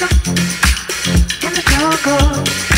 in the jungle.